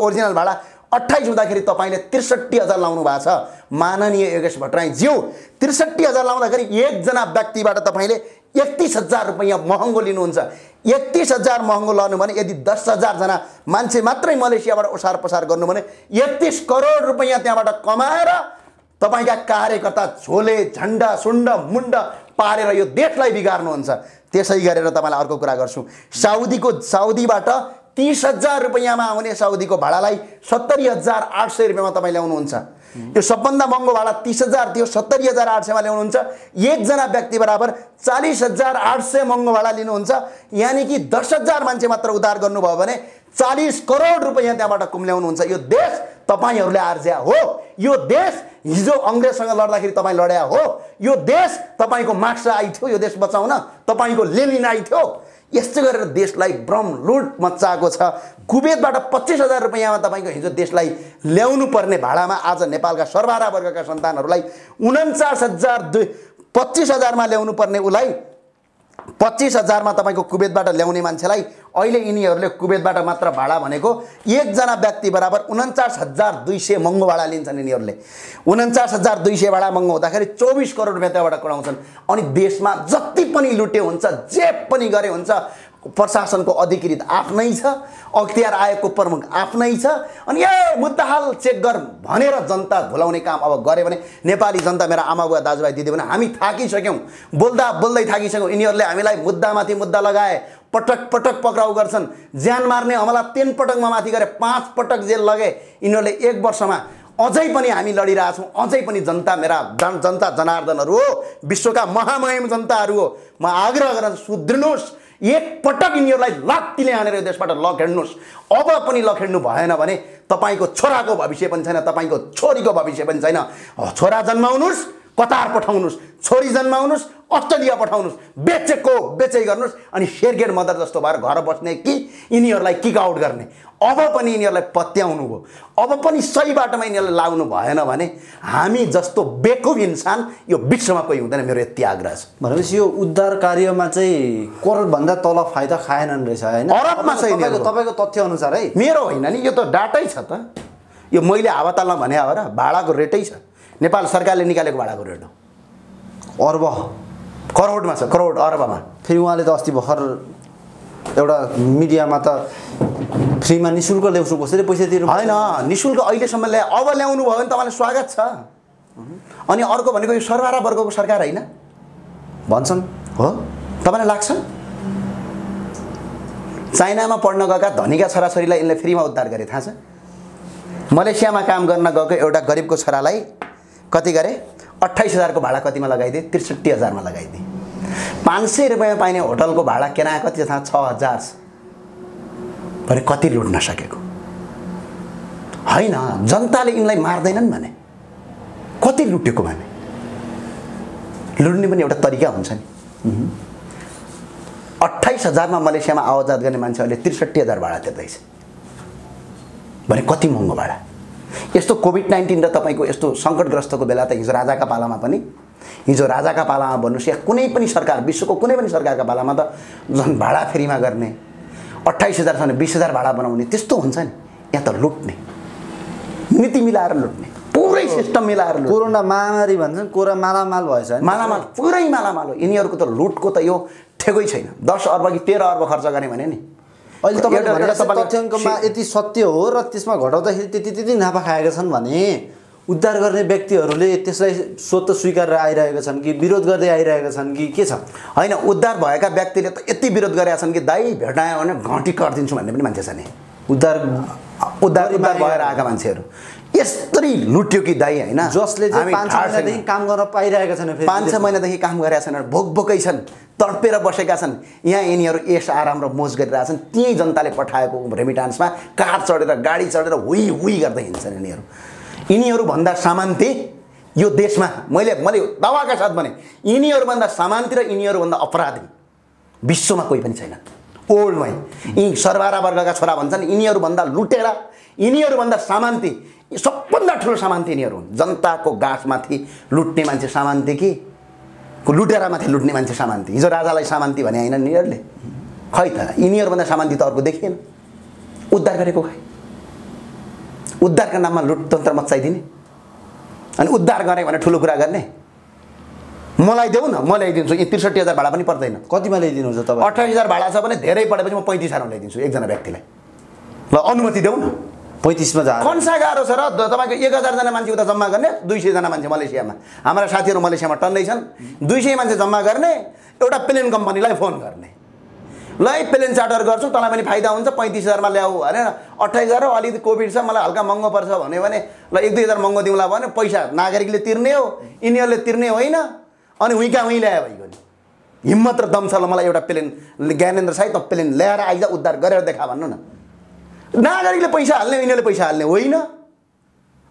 ओरिजिनल भाडा 28 हुँदाखेरि तपाईले 63,000 लाउनु भएको छ। माननीय योगेश भट्टराई ज्यू, 63,000 लाउँदाखेरि एकजना व्यक्तिबाट तपाईले 31,000 रुपैयाँ महँगो लिनुहुन्छ। 31,000 महँगो लाउनु भने यदि 10,000 जना मान्छे मात्रै मलेसियाबाट ओसार पसार गर्नु भने 31 करोड रुपैयाँ त्यहाँबाट कमाएर तपाईका कार्यकर्ता झोले झण्डा सुण्ड मुण्ड पारेर यो देशलाई बिगार्नुहुन्छ। त्यसै गरेर तपाईलाई अर्को कुरा गर्छु, साउदीबाट 30,000 रुपैयाँमा आउने साउदीको भाडालाई 70,800 रुपैयाँमा तपाईँ ल्याउनुहुन्छ। यो सबभन्दा महँगो भाडा 30,000 थियो, 70,800 मा ल्याउनुहुन्छ। एकजना व्यक्ति बराबर 40,800 महँगो भाडा लिनुहुन्छ। यानि कि 10,000 मान्छे मात्र उद्धार गर्नुभयो भने 40 करोड रुपैयाँ त्यहाँबाट कुम्ल्याउनुहुन्छ। यो देश तपाईहरूले आर्ज्या हो। यो देश हिजो अंग्रेजसँग लड्दाखेरि तपाईँ लड्या हो। यो देश तपाईको मार्क्स आइथ्यो, यो देश बचाउन तपाईको लेनिन आइथ्यो। यस्तो गरेर देशलाई भ्रम लुट मच्चाएको छ। कुवेतबाट 25,000 रुपैयाँमा तपाईको हिजो देशलाई ल्याउनु पर्ने भाडामा आज नेपालका सर्वहारा वर्गका सन्तानहरूलाई 25,000मा ल्याउनु पर्ने उलाई 25,000मा तपाईको कुवेतबाट ल्याउने मान्छेलाई अहिले यिनीहरूले कुवेतबाट मात्र भाडा भनेको एकजना व्यक्ति बराबर 49,200 महँगो भाडा लिन्छन्। यिनीहरूले 49,200 भाडा महँगो हुँदाखेरि 24 करोड रुपैयाँ त्यहाँबाट कमाउँछन्। अनि देशमा जति पनि लुटे हुन्छ, जे पनि गरे हुन्छ, प्रशासनको अधिकृत आफ्नै छ, अख्तियार आयोगको प्रमुख आफ्नै छ। अनि ए मुद्दाहाल चेक गर भनेर जनता भुलाउने काम अब गरे भने नेपाली जनता, मेरा आमा बुवा दाजुभाइ दिदीबहिनी, हामी थाकिसक्यौँ, बोल्दा बोल्दै थाकिसक्यौँ। यिनीहरूले हामीलाई मुद्दामाथि मुद्दा लगाए, पटक पटक पक्राउ गर्छन्, जान मार्ने हमला 3 पटकमा माथि गरे, 5 पटक जेल लगे। यिनीहरूले 1 वर्षमा अझै पनि हामी लडिरहेछौँ। अझै पनि जनता, मेरा जनता जनार्दनहरू हो, विश्वका महामहिम जनताहरू हो। म आग्रह गर्न सुध्रिनुहोस्, 1 पटक यिनीहरूलाई लात्तीले हानेर देशबाट लखेड्नुहोस्। अब पनि लखेड्नु भएन भने तपाईको छोराको भविष्य पनि छैन, तपाईको छोरीको भविष्य पनि छैन। छोरा जन्माउनुहोस्, कतार पठाउनुस्, छोरी जन्माउनुस्, अस्ट्रेलिया पठाउनुस्, बेचेको बेचै गर्नुस् अनि शेरगेट मदर जस्तो भएर घर बस्ने कि यिनीहरूलाई किक आउट गर्ने। अब पनि यिनीहरूलाई पत्याउनु भयो, अब पनि सही बाटोमा यिनीहरूलाई लाउनु भएन भने हामी जस्तो बेकुफ इन्सान यो विश्वमा कोही हुँदैन, मेरो यति आग्रह छ। भनेपछि यो उद्धार कार्यमा चाहिँ करोड भन्दा तल फाइदा खाएनन् रहेछ हैन? अरबमा चाहिँ तपाईको तथ्य अनुसार है, मेरो हैन नि, यो त डाटाै छ त, यो मैले हावातालमा भने हो र, भाडाको रेटै छ, नेपाल सरकारले निकालेको भाडाको रेट हो, अर्ब करोडमा छ, करोड अर्बमा। फेरि उहाँले त अस्ति भर्खर एउटा मिडियामा त फ्रीमा निशुल्क ल्याउँछु कसरी पैसा तिर्नु हैन, निशुल्क अहिलेसम्म ल्याए, अब ल्याउनु भयो भने तपाईँलाई स्वागत छ। अनि अर्को भनेको यो सर्वहारा वर्गको सरकार हैन भन्छन् हो, तपाईँलाई लाग्छ चाइनामा पढ्न गएका धनीका छोराछोरीलाई यिनले फ्रीमा उद्धार गरे थाहा छ? मलेसियामा काम गर्न गएको एउटा गरिबको छोरालाई कति गरे? 28,000 को भाडा कतिमा लगाइदिए? 63,000 मा लगाइदिए। 500 रुपैयाँ पाइने होटलको भाडा केना कति थाहा? 6,000। भने कति लुट्न सकेको हैन? जनताले यिनलाई मार्दैनन् भने कति लुटेको? भने लुट्ने पनि एउटा तरिका हुन्छ नि। 28,000 मा मलेसियामा आवजात गर्ने मान्छे अहिले 63,000 भाडा तिर्दैछ भने कति महँगो भाडा। यस्तो कोभिड-19 र तपाईको यस्तो संकटग्रस्तको बेला त हिजो राजाका पालामा पनि, हिजो राजाका पालामा भन्नुस् या कुनै पनि सरकार, विश्वको कुनै पनि सरकारका पालामा त जन भाडा फेरीमा गर्ने, 28,000 भने 20,000 भाडा बनाउने, त्यस्तो हुन्छ नि। यहाँ त लुट्ने, नीति मिलाएर लुट्ने, पुरै सिस्टम मिलाएर। कोरोना महामारी भन्छन्, कोरा मालामाल भएछ हैन? मालामाल, पुरै मालामाल हो। यिनीहरुको त लुटको त यो ठेकै छैन। 10 अर्ब कि 13 अर्ब खर्च गर्ने भने नि अहिले तपाईले भनेको तथ्याङ्कमा यति सत्य हो र त्यसमा घटाउँदाखेरि त्यति नाफा खाएका छन् भने उद्धार गर्ने व्यक्तिहरूले त्यसलाई स्वत स्वीकारेर आइरहेका छन् कि विरोध गर्दै आइरहेका छन् कि के छ? हैन, उद्धार भएका व्यक्तिले त यति विरोध गरेका छन् कि दाइ भेटायो भने घाँटी काटिदिन्छु भन्ने पनि मान्छे छ नि, उद्धार भएर आएका मान्छेहरू। यस्तरी लुट्यो कि दाइ हैन, जसले चाहिँ 5 महिनादेखि काम गर्न पाइरहेका छैन, फेरि 5-6 महिनादेखि काम गरेका छैन, भोकभोकै छन्, तडपेर बसेका छन्, यहाँ यिनीहरू यस आराम र मोज गरिरहेछन्। त्यही जनताले पठाएको रेमिटान्समा कार चढेर गाडी चढेर हुई हुई गर्दै हिँड्छन् यिनीहरू। यिनीहरूभन्दा सामान्ते यो देशमा मैले दावाका साथ भने यिनीहरूभन्दा सामान्ते र यिनीहरूभन्दा अपराधी विश्वमा कोही पनि छैन। ओल्डमै यी सर्वहारा वर्गका छोरा भन्छन् यिनीहरूभन्दा लुटेरा, यिनीहरूभन्दा सामान्ती, सबभन्दा ठुलो सामान्ती यिनीहरू हुन्। जनताको गाँठमाथि लुट्ने मान्छे सामान्ती कि लुटेरामाथि लुट्ने मान्छे सामान्ती? हिजो राजालाई सामान्ती भने हैन यिनीहरूले, खै त यिनीहरूभन्दा सामान्ती त अर्को देखिएन। उद्धार गरेको खै, उद्धारका नाममा लुटतन्त्र मचाइदिने अनि उद्धार गरे भने ठुलो कुरा गर्ने, मलाई देऊ न, म ल्याइदिन्छु, यी 63,000 भाडा पनि पर्दैन। कतिमा ल्याइदिनुहुन्छ तपाईँ? 28,000 भाडा छ भने धेरै पढेपछि म 35,000 ल्याइदिन्छु एकजना व्यक्तिलाई, ल अनुमति देऊ न, 35,000 जा। कन्सा गाह्रो छ र, तपाईँको 1,000 जना मान्छे उता जम्मा गर्ने, 200 जना मान्छे मलेसियामा। हाम्रा साथीहरू मलेसियामा टन्दै छन्, 200 मान्छे जम्मा गर्ने, एउटा प्लेन कम्पनीलाई फोन गर्ने, ल है प्लेन चार्टर गर्छु, तँलाई पनि फाइदा हुन्छ, 35,000 मा ल्याऊ भनेर। 28,000 अलिकति कोभिड छ, मलाई हल्का महँगो पर्छ भन्यो भने ल 1-2 हजार महँगो दिउँला भन्यो। पैसा नागरिकले तिर्ने हो, यिनीहरूले तिर्ने होइन। अनि हुइका हुइ ल्यायो भइगयो नि, हिम्मत र दम छ, ल मलाई एउटा प्लेन ज्ञानेन्द्र शाही त प्लेन ल्याएर आइज, उद्धार गरेर देखा भन्नु न। नागरिकले पैसा हाल्ने, यिनीहरूले पैसा हाल्ने होइन।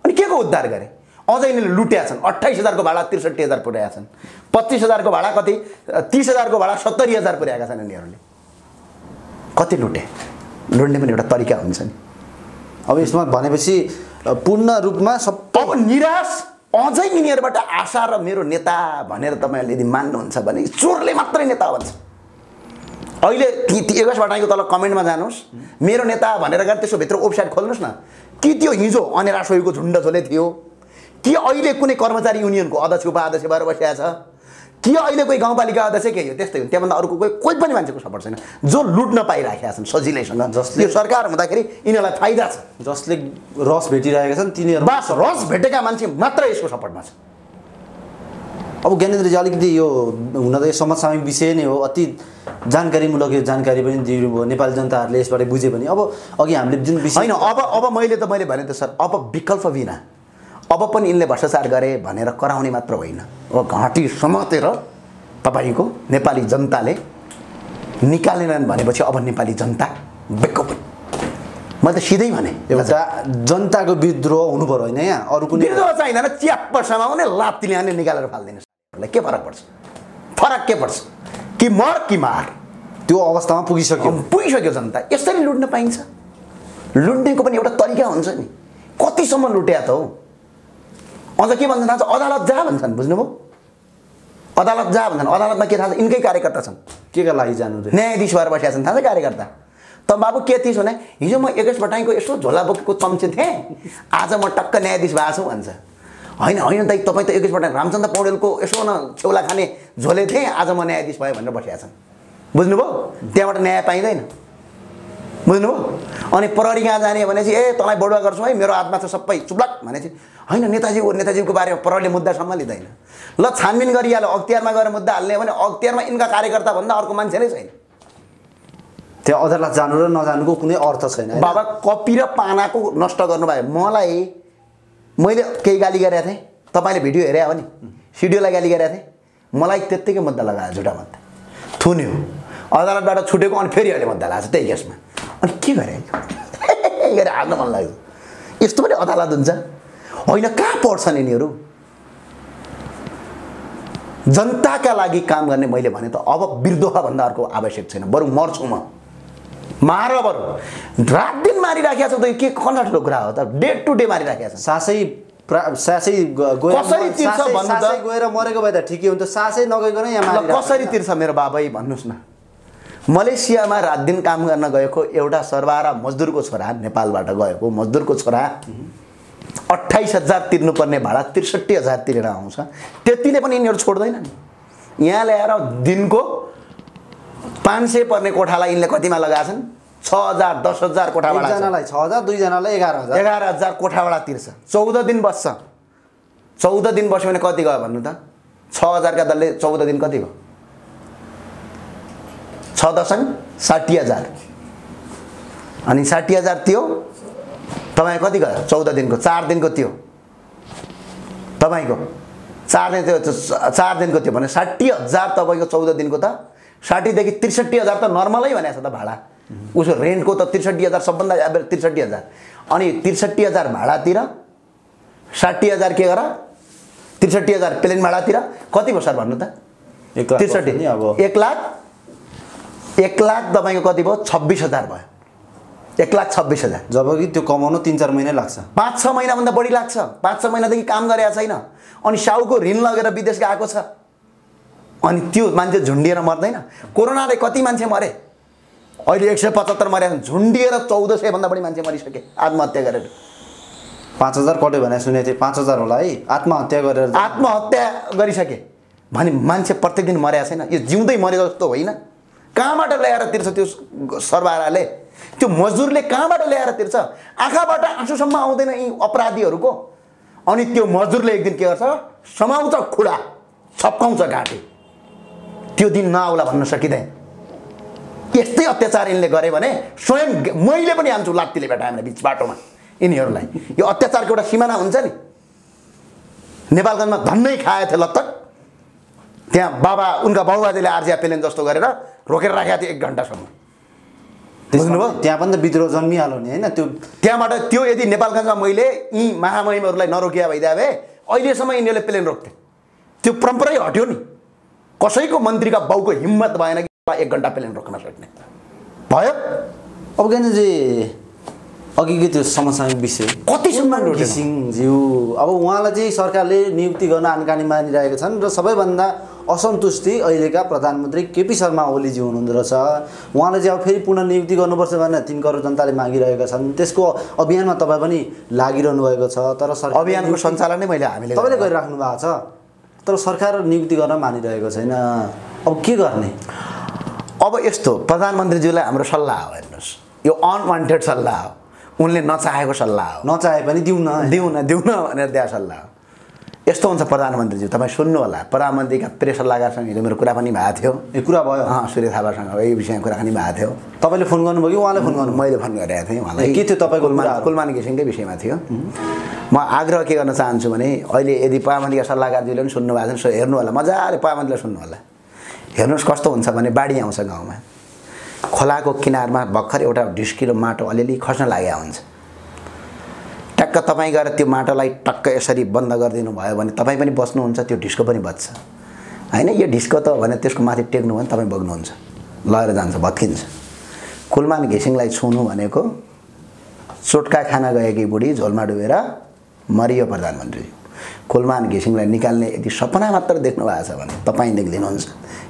अनि के को उद्धार गरे? अझै यिनीहरूले लुट्या छन्। 28,000 को भाडा 63,000 पुर्याएका छन्, 25,000 को भाडा कति, 30,000 को भाडा 70,000 पुर्याएका छन् यिनीहरूले। कति लुटे? लुट्ने पनि एउटा तरिका हुन्छ नि। अब यसमा भनेपछि पूर्ण रूपमा अब निराश, अझै यिनीहरूबाट आशा र मेरो नेता भनेर तपाईँहरूले यदि मान्नुहुन्छ भने चोरले मात्रै नेता भन्छ। अहिले एकस भट्टराईको तल कमेन्टमा जानुहोस्, मेरो नेता भनेर गएर त्यसोभित्र वेबसाइट खोल्नुहोस् न, कि त्यो हिजो अनेरा सोहीको झुन्ड झोले थियो कि अहिले कुनै कर्मचारी युनियनको अध्यक्ष उपाध्यक्ष भएर बसिया छ कि अहिले कोही गाउँपालिका अध्यक्ष के हो, त्यस्तै हो। त्योभन्दा अर्को कोही पनि मान्छेको सपोर्ट छैन जो लुट्न पाइराखेका छन् सजिलैसँग। जसले सरकार हुँदाखेरि यिनीहरूलाई फाइदा छ, जसले रस भेटिरहेका छन् तिनीहरू, बास रस भेटेका मान्छे मात्र यसको सपोर्टमा छ। अब ज्ञानेन्द्रजी अलिकति यो हुन त यो समसामयिक विषय नै हो, अति जानकारीमूलक यो जानकारी पनि दिनुभयो, नेपाली जनताहरूले यसबाट बुझ्यो भने। अब अघि हामीले जुन विषय हैन, अब मैले भने त सर, अब विकल्प बिना, अब पनि यिनले भ्रष्टाचार गरे भनेर कराउने मात्र होइन, अब घाँटी समातेर तपाईको नेपाली जनताले निकालेनन् भनेपछि अब नेपाली जनता बेकुफ मैं तो सीधे भने एउटा जनताको विद्रोह हुनु पर्यो हैन यहाँ अरु कुनै विद्रोह चाहिँ हैन च्याप्पसमा भने लात्ती ल्याने निकालेर फाल्दिनुलाई के फरक पर्छ कि मर कि मार त्यो अवस्थामा पुगिसक्यो जनता। यसरी लुट्न पाइन्छ लुट्नेको पनि एउटा तरिका हुन्छ नि कतिसम्म लुट्या त हो अझ के भन्छन् आज अदालत जा भन्छन् बुझ्नुभयो अदालत जा भन्छन् अदालतमा के थाहा इनकै कार्यकर्ता छन् केका लागि जानु न्यायाधीश भएर बसेका छन् थाहा छ कार्यकर्ता तब बाबू के थी सुने हिजो म एक बटाई को इसो झोला बोक को चम्चे थे आज म टक्क न्यायाधीश भाषा होना होना दाई तब तो एक बटाई रामचन्द्र पौडेल को इसो न छेउला खाने झोले थे आज म न्यायाधीश भए भनेर बसेका बुझ्नु भयो त्यहाँबाट न्याय पाइदैन बुझ्नु भयो। अनि प्रहरी कहाँ जाने भनेपछि ए तलाई बडुवा गर्छु है मेरो हातमा छ सबै चुप्लक भनेपछि हैन नेताजी को बारेमा प्रहरीले मुद्दा सम्म लिदैन ल छानबिन गरिहाल्यो अख्तियारमा गएर मुद्दा हाल्ने भने अख्तियारमा इनका कार्यकर्ता भन्दा अर्को मान्छे नै छैन त्यो अदालत जानु र नजानुको कुनै अर्थ छैन बाबा कपी र पानाको नष्ट गर्नु भयो। मलाई मैले केही गाली गरेथे तपाईले भिडियो हेरे हो नि सिडियोलाई गाली गरेथे मलाई त्यत्तिकै मुद्दा लगायो झुटा मुद्दा थुन्यो अदालतबाट छुटेको अनि फेरि अहिले मुद्दा लाग्छ त्यही केसमा अनि के गरे हाल्न मन लाग्यो यस्तो पनि अदालत हुन्छ होइन कहाँ पढ्छन् यिनीहरू जनताका लागि काम गर्ने मैले भने त अब विद्रोह भन्दा अर्को आवश्यक छैन बरु मर्छु म मार बरु रात दिन मारिराखेका छ त के कन्ड ठुलो कुरा हो त डे टु डे मारिराखेका छ सासै सासै कसरी तिर्छ भन्नु त गएर मरेको भए त ठिकै हुन्छ सासै नगइकन यहाँ मारिराखेका कसरी तिर्छ मेरो बाबै भन्नुस् न। मलेसियामा रात दिन काम गर्न गएको एउटा सर्वारा मजदुरको छोरा नेपालबाट गएको मजदुरको छोरा 28,000 तिर्नुपर्ने भाडा 63,000 तिरेर आउँछ त्यतिले पनि यिनीहरू छोड्दैनन् यहाँ ल्याएर दिनको 500 पर्ने कोठालाई यिनले कतिमा लगाछन् 6,000 10,000 कोठाबाट एकजनालाई 6,000 दुईजनालाई 11,000 कोठाबाट तिर्छ 14 दिन बस्छ 14 दिन बस्यो भने कति गयो भन्नु त 6,000 का दरले 14 दिन कति भयो 6,60,000 अनि 60,000 थियो तपाईको कति गयो 14 दिनको 4 दिनको थियो तपाईको 4 दिनको थियो भने 60,000 तपाईको 14 दिनको त 60 देखि 63,000 तो नर्मल ही भनेछ त भाड़ा उस रेंट को तो 63,000 सब भाई एवरेज 63,000 अनि 63,000 भाड़ा तीर 60,000 के 63,000 प्लेन भाड़ा तीर कति भयो सर भन्नु त 63 अब 1 लाख तपाईको कति भयो 26,000 भयो 1,26,000 जबकि त्यो कमाउन 3-4 महिना लाग्छ 5-6 महिना भन्दा बढी लाग्छ 5-6 महिनादेखि काम गरेया छैन अनि साउको ऋण लगेर विदेश गएको छ अनि त्यो मान्छे झुन्डिएर मर्दैन कोरोनाले कति मान्छे मरे अहिले 175 मरे झुन्डिएर 1400 भन्दा बढी मान्छे मरिसके आत्महत्या गरेर 5000 कट्यो भने सुने थिए 5000 होला है आत्महत्या गरेर आत्महत्या गरिसके भने मान्छे प्रत्येक दिन मरेया छैन यो जिउँदै मरे जस्तो होइन कहाँबाट ल्याएर तिर्छ त्यो सर्वाराले त्यो मजदुरले कहाँबाट ल्याएर तिर्छ आँखाबाट आँसुसम्म आउँदैन यी अपराधीहरूको अनि त्यो मजदुरले एक दिन के गर्छ समाउँछ खुडा छप्काउँछ घाँटी त्यो दिन नआउला भन्न सकिदैन। यस्तै अत्याचार यिनले गरे भने स्वयं मैले पनि हान्छु लात्तीले भेटाएँ बिच बाटोमा यिनीहरूलाई यो अत्याचारको एउटा सीमाना हुन्छ नि नेपालगञ्जमा धन्नै खाए थिए लत्तक त्यहाँ बाबा उनका बाबुआजीले आर्जिया पेलेन जस्तो गरेर रोकेर राखेका थिए 1 घण्टासम्म बुझ्नुभयो त्यहाँ पनि त विद्रोह जन्मिहाल्यो नि हैन त्यो त्यहाँबाट त्यो यदि नेपालगञ्जमा मैले यी महामहिमहरूलाई नरोकिया भइदिए भए अहिलेसम्म यिनीहरूले पेलेन रोक्थे त्यो परम्परै हट्यो नि कसैको मन्त्रीका बाउको हिम्मत भएन कि 1 घण्टा प्लेन रोक्न सक्ने भयो। अब ज्ञानेन्द्रजी अघिको त्यो समसामयिक विषय कुलमान घिसिङज्यू अब उहाँलाई चाहिँ सरकारले नियुक्ति गर्न आनकानी मानिरहेका छन् र सबैभन्दा असन्तुष्टि अहिलेका प्रधानमन्त्री केपी शर्मा ओलीज्यू हुनुहुँदो रहेछ उहाँले चाहिँ अब फेरि पुनर्नियुक्ति गर्नुपर्छ भनेर 3 करोड जनताले मागिरहेका छन् त्यसको अभियानमा तपाईँ पनि लागिरहनु भएको छ तर सरकार अभियानको सञ्चालन नै हामीले तपाईँले गरिराख्नु भएको छ तर सरकार नियुक्ति गर्न मानिरहेको छैन अब के गर्ने। अब यो प्रधानमन्त्रीज्यूलाई हाम्रो सल्लाह हो हेर्नुस् यो अनवान्टेड सल्लाह हो उनले नचाहेको सल्लाह हो नचाहे पनि दिउन भनेर दिएको सल्लाह हो। यस्तो हुन्छ प्रधानमन्त्रीज्यू तपाईँ सुन्नु होला प्रधानमन्त्रीका प्रेस सल्लाहकारसँग हिजो मेरो कुरा पनि भएको थियो यो कुरा भयो सूर्य थापासँग यो विषयमा कुरा पनि भएको थियो तपाईँले फोन गर्नुभयो उहाँले फोन गर्नु मैले फोन गरेको थिएँ उहाँलाई के थियो तपाईँको कुलमान घिसिङकै विषयमा थियो म आग्रह के गर्न चाहन्छु भने अहिले यदि प्रधानमन्त्रीका सल्लाहकारज्यूले पनि सुन्नुभएको छ हेर्नु होला मजाले प्रधानमन्त्रीलाई सुन्नु होला हेर्नुहोस् कस्तो हुन्छ भने बाढी आउँछ गाउँमा खोला को किनारमा भर्खर एउटा ढिस्किलो माटो अलिअलि खस्न लाग्या हुन्छ। टक्क तपाई गएर त्यो माटोलाई टक्क यसरी बन्द गर्दिनु भयो भने तपाई पनि बस्नुहुन्छ, त्यो ढिस्को पनि बच्छ हैन। यो ढिस्को त भने त्यसको माथि टेक्नु भने तपाई बग्नुहुन्छ, लएर जान्छ, भत्किन्छ। कुलमान घिसिङलाई छुनु भनेको चोटका खान गएकी बुढी झोलमा डुबेर मरियो प्रधानमन्त्री। कुलमान घिसिङलाई निकाल्ने यदि सपना मात्र देख्नु भएको छ भने तपाई देख्दिनुहुन्छ।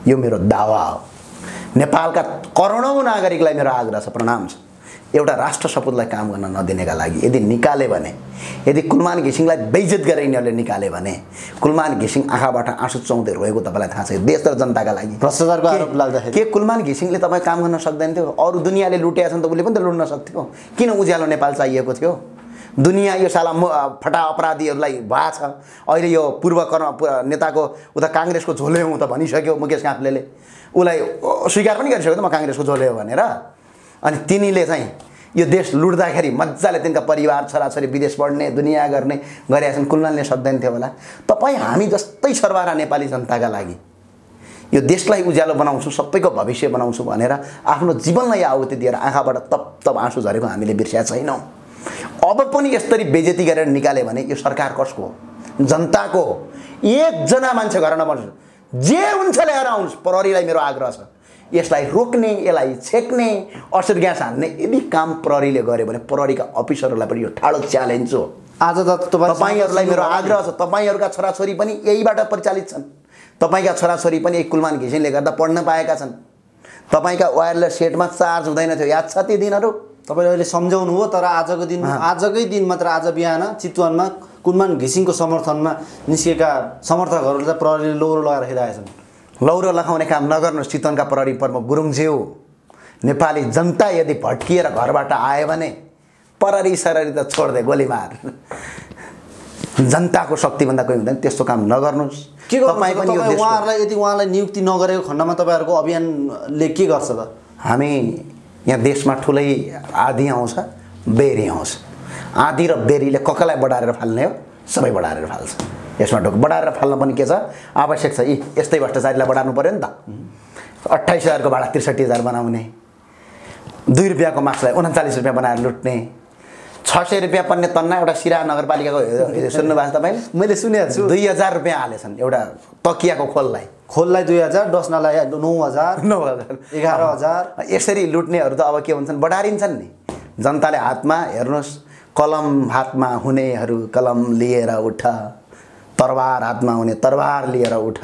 यो मेरो दावा हो। नेपालका करोडौं नागरिकलाई मेरो आग्रह छ, प्रणाम छ, एउटा राष्ट्र सपूतलाई काम गर्न नदिनेका लागि। यदि निकाले भने, यदि कुलमान घिसिङलाई बेइज्जत गरेर यिनीहरूले निकाले भने, कुलमान घिसिङ आँखाबाट आँसु चुहाउँदै रोएको तपाईँलाई थाहा छ। देश र जनताका लागि भ्रष्टाचारको आरोप लाग्दाखेरि के कुलमान घिसिङले तपाईँ काम गर्न सक्दैन थियो? अरू दुनियाँले लुटेका छन् त उसले पनि त लुट्न सक्थ्यो। किन उज्यालो नेपाल चाहिएको थियो? दुनियाँ यो साला फटा अपराधीहरूलाई भा छ। अहिले यो पूर्व नेताको उता काङ्ग्रेसको झोले हुँ त भनिसक्यो मुकेश काफ्लेले, उसलाई स्वीकार पनि गरिसक्यो त म काङ्ग्रेसको झोले हो भनेर। अनि तिनीले चाहिँ यो देश लुट्दाखेरि मजाले तिनका परिवार छोराछोरी विदेश पढ्ने दुनियाँ गर्ने गरेका छन्। कुलमानले सक्दैन थियो होला? तपाईँ हामी जस्तै सर्वहारा नेपाली जनताका लागि यो देशलाई उज्यालो बनाउँछु, सबैको भविष्य बनाउँछु भनेर आफ्नो जीवनलाई आहुति दिएर आँखाबाट तप तप आँसु झरेको हामीले बिर्स्या छैनौँ। अब पनि यसरी बेइज्जती गरेर निकाल्यो भने यो सरकार कसको हो? जनताको हो। एकजना मान्छे घर नबस्नु, जे हुन्छ ल्याएर आउनुहोस्। प्रहरीलाई मेरो आग्रह छ, यसलाई रोक्ने, यसलाई छेक्ने, असर ग्यास हान्ने यदि काम प्रहरीले गर्यो भने प्रहरीका अफिसरहरूलाई पनि यो ठाडो च्यालेन्ज हो। आज त तपाईँहरूलाई मेरो आग्रह छ, तपाईँहरूका छोराछोरी पनि यहीबाट परिचालित छन्। तपाईँका छोराछोरी पनि यही कुलमान घिसिङले गर्दा पढ्न पाएका छन्। तपाईँका वायरलेस सेटमा चार्ज हुँदैन थियो, याद छ ती दिनहरू? तपाईले अहिले सम्झाउनु हो, तर आजको दिन, आजकै दिन मात्र आज बिहान चितवनमा कुलमान घिसिङको समर्थनमा निस्केका समर्थकहरूले त प्रहरीले लौरो लगाइरहेका छन्। लौरो लगाउने काम नगर्नुहोस्। चितवनका प्रहरी प्रमुख गुरुङज्यू, नेपाली जनता यदि भट्किएर घरबाट आयो भने प्रहरी सररी त छोड्दै गोलीमार। जनताको शक्तिभन्दा कोही हुँदैन, त्यस्तो काम नगर्नुहोस्। के तपाईँ पनि यो उहाँहरूलाई, यदि उहाँलाई नियुक्ति नगरेको खण्डमा तपाईँहरूको अभियानले के गर्छ त? हामी यहाँ देशमा ठुलै आँधी आउँछ, बेरी आउँछ। आँधी र बेरीले कसलाई बढाएर फाल्ने हो? सबै बढाएर फाल्छ। यसमा ढोक बढाएर फाल्न पनि के छ? आवश्यक छ। यी यस्तै भ्रष्टाचारीलाई बढाउनु पऱ्यो नि त। 28,000 को भाडा 63,000 बनाउने, 2 रुपियाँको मास्कलाई 39 रुपियाँ बनाएर लुट्ने, 600 रुपियाँ पर्ने तन्ना एउटा सिरा नगरपालिकाको, सुन्नुभएको छ तपाईँले? मैले सुनेको छु। 2,000 रुपियाँ हालेछन् एउटा तकियाको खोललाई 2,000, डस्नालाई 9,000, 11,000। यसरी लुट्नेहरू त अब के हुन्छन्? बढारिन्छन् नि। जनताले हातमा हेर्नुहोस्, कलम हातमा हुनेहरू कलम लिएर उठ, तरवार हातमा हुने तरवार लिएर उठ।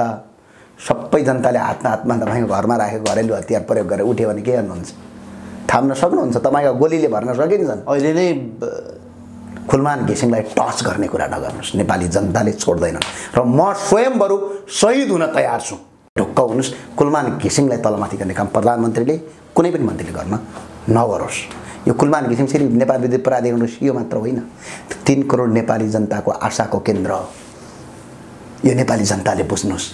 सबै जनताले हातमा हातमा तपाईँको घरमा राखेको घरेलु हतियार प्रयोग गरेर उठ्यो भने के गर्नुहुन्छ? थाम्न सक्नुहुन्छ? तपाईँको गोलीले भर्न सकिन्छन्? अहिले नै कुलमान घिसिङलाई टच गर्ने कुरा नगर्नुहोस्। नेपाली जनताले छोड्दैनन् र म स्वयं बरु शहीद हुन तयार छु। ढुक्क हुनुहोस्, कुलमान घिसिङलाई तलमाथि गर्ने काम प्रधानमन्त्रीले, कुनै पनि मन्त्रीले गर्न नगरोस्। यो कुलमान घिसिङ फेरि नेपाल विद्युत प्राधिकरण यो मात्र होइन, 3 करोड नेपाली जनताको आशाको केन्द्र हो। यो नेपाली जनताले बुझ्नुहोस्।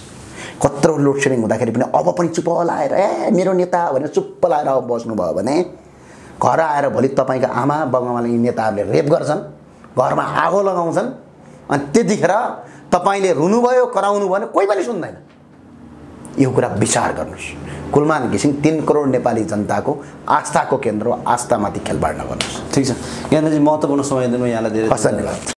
कत्रो लोड सेडिङ हुँदाखेरि पनि अब पनि चुप्प लाएर ए मेरो नेता भनेर चुप्प लाएर अब बस्नुभयो भने घर आएर भोलि तपाईँको आमा बाउआमाले यी नेताहरूले रेप गर्छन्, घरमा आगो लगाउँछन्, अनि त्यतिखेर तपाईँले रुनुभयो कराउनु भने कोही पनि सुन्दैन। यो कुरा विचार गर्नुहोस्। कुलमान घिसिङ 3 करोड नेपाली जनताको आस्थाको केन्द्र हो। आस्थामाथि खेलबाड नगर्नुहोस्, ठिक छ? यहाँनिर महत्त्वपूर्ण समय दिनु, यहाँलाई धेरै धन्यवाद।